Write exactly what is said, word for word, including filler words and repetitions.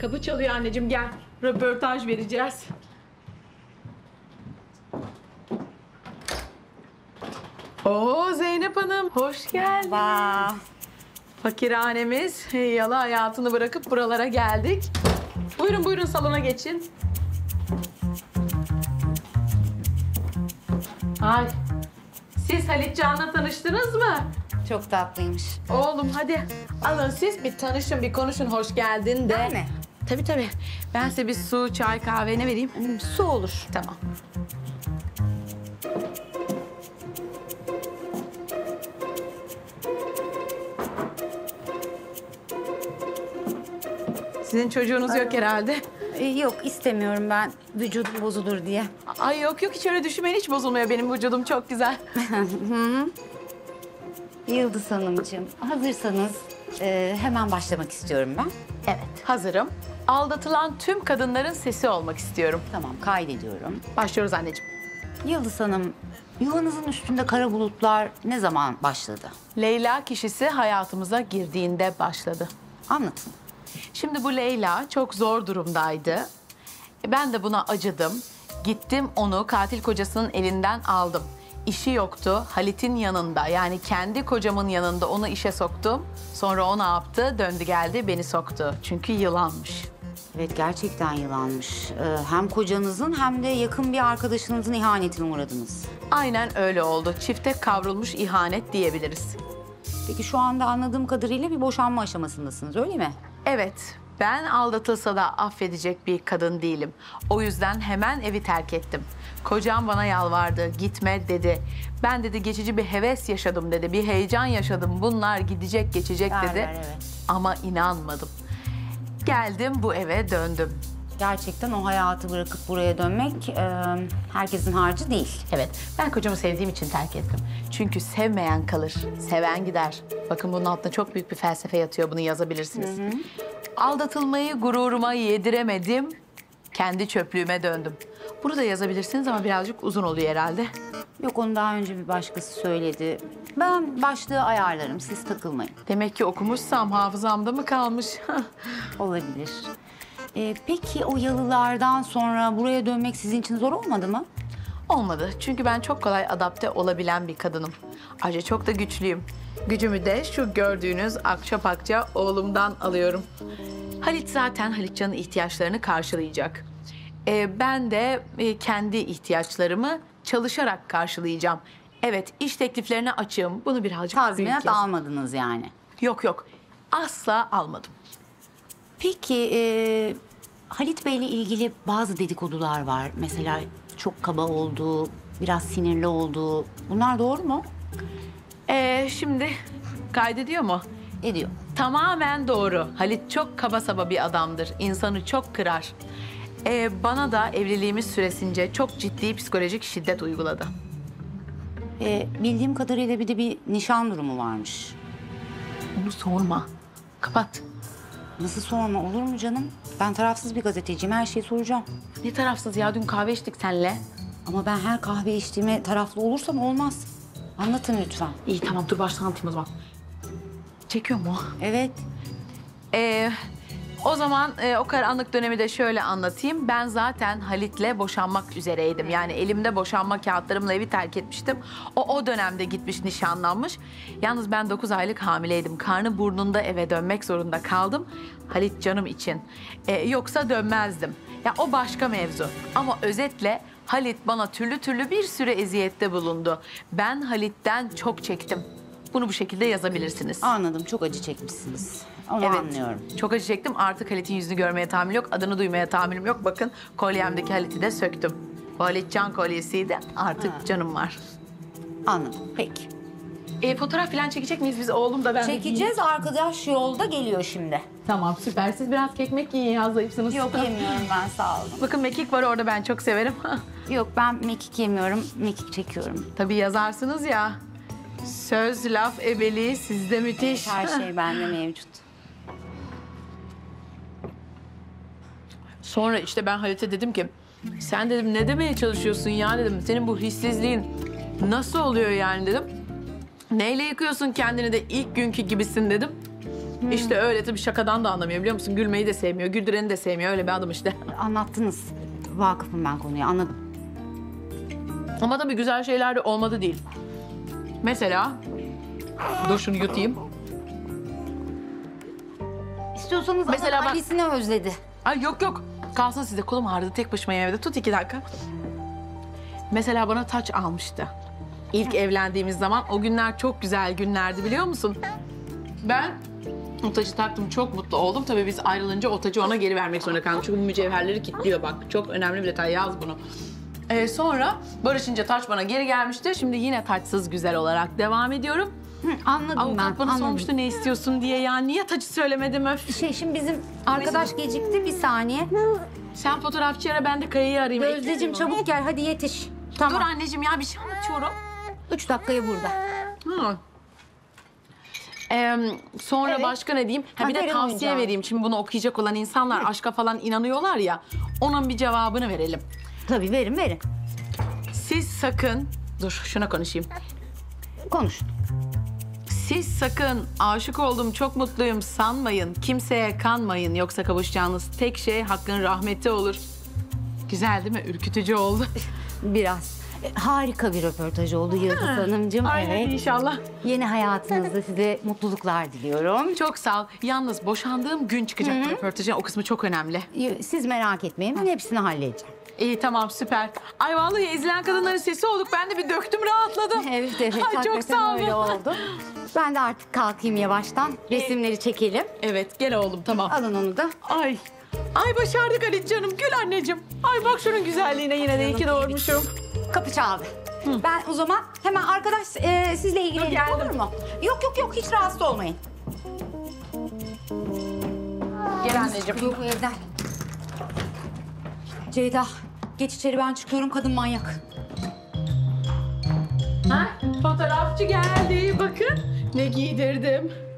Kapı çalıyor anneciğim, gel. Röportaj vereceğiz. Oo Zeynep Hanım, hoş geldiniz. Vah. Fakirhanemiz yalı hayatını bırakıp buralara geldik. Buyurun buyurun salona geçin. Ay, siz Halit Can'la tanıştınız mı? Çok tatlıymış. Oğlum hadi alın siz bir tanışın, bir konuşun, hoş geldin de. Anne. Tabii tabii. Ben size bir su, çay, kahve ne vereyim? Hmm, su olur. Tamam. Sizin çocuğunuz yok herhalde. Yok, istemiyorum ben vücudum bozulur diye. Ay yok yok, hiç öyle düşünmeyin, hiç bozulmuyor, benim vücudum çok güzel. Yıldız Hanımcığım, hazırsanız e, hemen başlamak istiyorum ben. Evet. Hazırım. Aldatılan tüm kadınların sesi olmak istiyorum. Tamam, kaydediyorum. Başlıyoruz anneciğim. Yıldız Hanım, yuvanızın üstünde kara bulutlar ne zaman başladı? Leyla kişisi hayatımıza girdiğinde başladı. Anlatın. Şimdi bu Leyla çok zor durumdaydı. Ben de buna acıdım. Gittim onu katil kocasının elinden aldım. İşi yoktu, Halit'in yanında, yani kendi kocamın yanında onu işe soktum. Sonra o ne yaptı? Döndü geldi, beni soktu. Çünkü yılanmış. Evet, gerçekten yılanmış. Ee, hem kocanızın hem de yakın bir arkadaşınızın ihanetine uğradınız. Aynen öyle oldu. Çifte kavrulmuş ihanet diyebiliriz. Peki şu anda anladığım kadarıyla bir boşanma aşamasındasınız, öyle mi? Evet, ben aldatılsa da affedecek bir kadın değilim. O yüzden hemen evi terk ettim. Kocam bana yalvardı, gitme dedi. Ben dedi geçici bir heves yaşadım dedi, bir heyecan yaşadım. Bunlar gidecek geçecek ver, dedi. Ver, evet. Ama inanmadım. Geldim bu eve döndüm. Gerçekten o hayatı bırakıp buraya dönmek e, herkesin harcı değil. Evet, ben kocamı sevdiğim için terk ettim. Çünkü sevmeyen kalır, seven gider. Bakın bunun altında çok büyük bir felsefe yatıyor, bunu yazabilirsiniz. Hı hı. Aldatılmayı gururuma yediremedim, kendi çöplüğüme döndüm. Bunu da yazabilirsiniz ama birazcık uzun oluyor herhalde. Yok, onu daha önce bir başkası söyledi. Ben başlığı ayarlarım, siz takılmayın. Demek ki okumuşsam hafızamda mı kalmış? Olabilir. Ee, peki o yalılardan sonra buraya dönmek sizin için zor olmadı mı? Olmadı. Çünkü ben çok kolay adapte olabilen bir kadınım. Ayrıca çok da güçlüyüm. Gücümü de şu gördüğünüz akça pakça oğlumdan alıyorum. Halit zaten Halitcan'ın ihtiyaçlarını karşılayacak. Ee, ben de e, kendi ihtiyaçlarımı çalışarak karşılayacağım. Evet, iş tekliflerine açığım. Bunu birazcık... Tazminat almadınız yani. Yok yok. Asla almadım. Peki, e, Halit Bey'le ilgili bazı dedikodular var. Mesela çok kaba olduğu, biraz sinirli olduğu. Bunlar doğru mu? Ee, şimdi kaydediyor mu? Ediyor. Tamamen doğru. Halit çok kaba saba bir adamdır. İnsanı çok kırar. Ee, bana da evliliğimiz süresince çok ciddi psikolojik şiddet uyguladı. Ee, bildiğim kadarıyla bir de bir nişan durumu varmış. Onu sorma. Kapat. Nasıl sorma, olur mu canım? Ben tarafsız bir gazeteciyim, her şeyi soracağım. Ne tarafsız ya? Dün kahve içtik seninle. Ama ben her kahve içtiğime taraflı olursam olmaz. Anlatın lütfen. İyi tamam, dur baştan anlatayım o zaman. Çekiyor mu? Evet. Ee, o zaman e, o karanlık dönemi de şöyle anlatayım. Ben zaten Halit'le boşanmak üzereydim. Yani elimde boşanma kağıtlarımla evi terk etmiştim. O, o dönemde gitmiş, nişanlanmış. Yalnız ben dokuz aylık hamileydim. Karnı burnunda eve dönmek zorunda kaldım. Halit canım için. Ee, yoksa dönmezdim. Ya o başka mevzu. Ama özetle Halit bana türlü türlü bir sürü eziyette bulundu. Ben Halit'ten çok çektim. Bunu bu şekilde yazabilirsiniz. Anladım, çok acı çekmişsiniz. Onu evet, anlıyorum. Çok acı çektim. Artık Halit'in yüzünü görmeye tahammül yok, adını duymaya tahammülüm yok. Bakın kolyemdeki Halit'i de söktüm. Bu Halit Can kolyesiydi, artık ha, canım var. Anladım, peki. E, fotoğraf falan çekecek miyiz biz, oğlum da ben? Çekeceğiz, arkadaş yolda geliyor şimdi. Tamam, süper. Siz biraz kekmek yiyin ya, zayıfsınız. Yok, yemiyorum ben, sağ olun. Bakın mekik var orada, ben çok severim. Yok, ben mekik yemiyorum, mekik çekiyorum. Tabii yazarsınız ya. Söz, laf, ebeliği sizde müthiş. Evet, her şey bende mevcut. Sonra işte ben Halit'e dedim ki, sen dedim ne demeye çalışıyorsun ya dedim. Senin bu hissizliğin nasıl oluyor yani dedim. Neyle yıkıyorsun kendini de ilk günkü gibisin dedim. Hmm. İşte öyle tabii, şakadan da anlamıyor biliyor musun? Gülmeyi de sevmiyor, güldüreni de sevmiyor. Öyle bir adam işte. Anlattınız. Vakıfım ben konuyu, anladım. Ama tabii güzel şeyler de olmadı değil. Mesela... Dur şunu yutayım. İstiyorsanız mesela bak... Annesini özledi. Ay yok yok. Kalsın size, kolum ağrıdı tek başıma evde. Tut iki dakika. Mesela bana taç almıştı. İlk evlendiğimiz zaman, o günler çok güzel günlerdi biliyor musun? Ben o taşı taktım, çok mutlu oldum. Tabii biz ayrılınca o tacı ona geri vermek zorunda kaldım. Çünkü mücevherleri kilitliyor bak. Çok önemli bir detay, yaz bunu. Ee, sonra barışınca taç bana geri gelmişti. Şimdi yine taçsız güzel olarak devam ediyorum. Hı, anladım. Avukat ben. Avukat bana anladım. Sormuştu ne istiyorsun diye ya. Niye tacı söylemedim öf. Şey şimdi bizim arkadaş bizim... gecikti bir saniye. Sen fotoğrafçı ara, ben de Kaya'yı arayayım. Özdeciğim çabuk gel hadi yetiş. Tamam. Dur anneciğim ya, bir şey anlatıyorum. Üç dakikaya burada. Hı. Ee, sonra evet. Başka ne diyeyim? Ha, bir de tavsiye oynayacağım. Vereyim. Şimdi bunu okuyacak olan insanlar, hı, aşka falan inanıyorlar ya. Onun bir cevabını verelim. Tabii verin verin. Siz sakın... Dur şuna konuşayım. Konuş. Siz sakın aşık oldum, çok mutluyum sanmayın. Kimseye kanmayın. Yoksa kavuşacağınız tek şey Hakk'ın rahmeti olur. Güzel değil mi? Ürkütücü oldu. Biraz. Harika bir röportaj oldu Yıldız Hanımcığım. Aynen, evet. İnşallah. Yeni hayatınızda size mutluluklar diliyorum. Çok sağ ol. Yalnız boşandığım gün çıkacak röportajın. O kısmı çok önemli. Siz merak etmeyin. Ben hepsini halledeceğim. İyi tamam, süper. Ay vallahi ezilen kadınların sesi olduk. Ben de bir döktüm, rahatladım. Evet evet. Ay, çok sağ olun. Öyle oldu. Ben de artık kalkayım yavaştan. Resimleri çekelim. Evet gel oğlum, tamam. Alın onu da. Ay. Ay başardık Halit canım. Gül anneciğim. Ay bak şunun güzelliğine, yine de iyi ki doğurmuşum. Kapı çaldı. Hı. Ben o zaman hemen arkadaş e, sizle ilgilenir, olur mu? Yok yok yok, hiç rahatsız olmayın. Gel anneciğim. Yok evden. Ceyda geç içeri, ben çıkıyorum, kadın manyak. Ha? Fotoğrafçı geldi, bakın ne giydirdim.